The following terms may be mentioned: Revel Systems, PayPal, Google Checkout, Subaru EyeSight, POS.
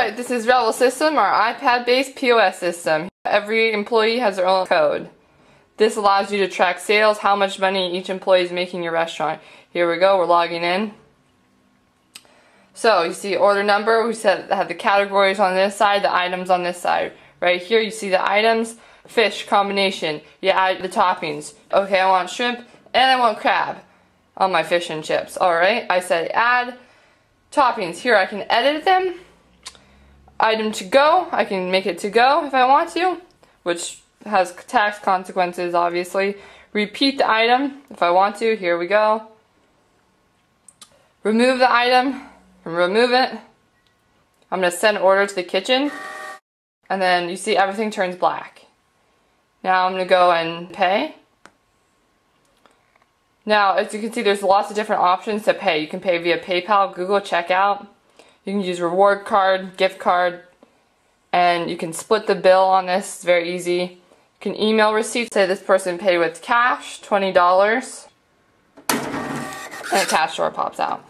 Alright, this is Revel System, our iPad-based POS system. Every employee has their own code. This allows you to track sales, how much money each employee is making in your restaurant. Here we go, we're logging in. So, you see order number, we have the categories on this side, the items on this side. Right here, you see the items, fish combination, you add the toppings. Okay, I want shrimp, and I want crab on my fish and chips. Alright, I said add toppings. Here I can edit them. Item to go, I can make it to go if I want to, which has tax consequences obviously. Repeat the item if I want to, here we go. Remove the item, and remove it. I'm going to send order to the kitchen, and then you see everything turns black. Now I'm going to go and pay. Now as you can see there's lots of different options to pay. You can pay via PayPal, Google Checkout. You can use reward card, gift card, and you can split the bill on this. It's very easy. You can email receipts. Say this person paid with cash, $20, and a cash drawer pops out.